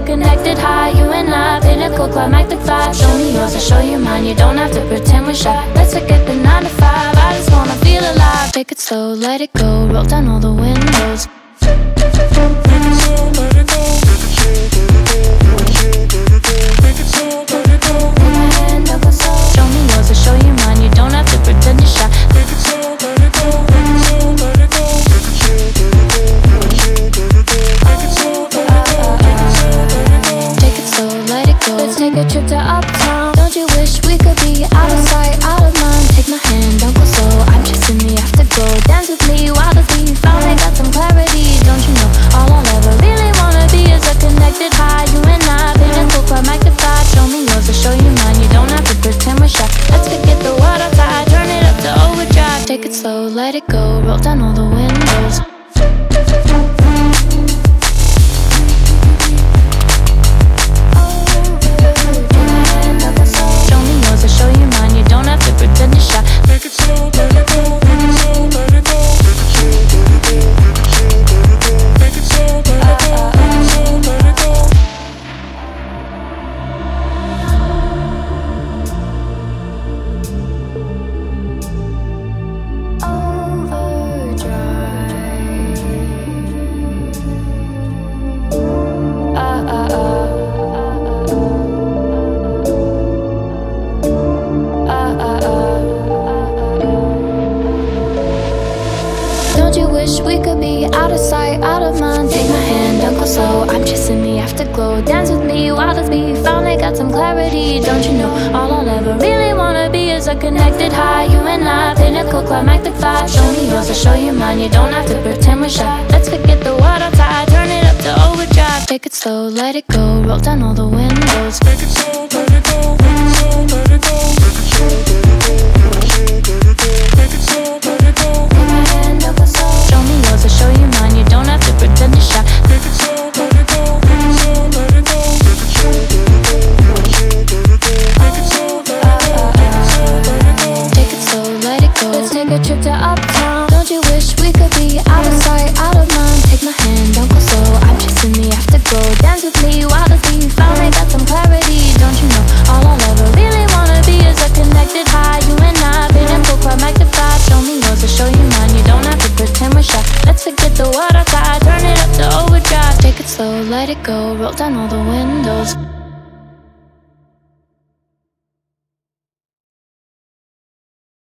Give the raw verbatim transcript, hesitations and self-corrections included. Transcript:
we're connected high, you and I, pinnacle climactic vibe. Show me yours, I'll show you mine, you don't have to pretend we're shy. Let's forget the nine to five, I just wanna feel alive. Take it slow, let it go, roll down all the windows. Show me yours, I'll show you mine, you don't have to pretend you're shy. Take it slow, let it go, let it go. Take a trip to uptown. Don't you wish we could be out of sight, out of mind? Take my hand, don't go slow. I'm chasing the afterglow. Dance with me while the thief finally got some clarity. Don't you know all I'll ever really wanna be is a connected high? You and I, pinnacle quite magnified. Show me yours, I'll show you mine. You don't have to pretend we're shy. Let's forget the world outside, turn it up to overdrive. Take it slow, let it go, roll down all the windows. Let it go, roll down all the windows.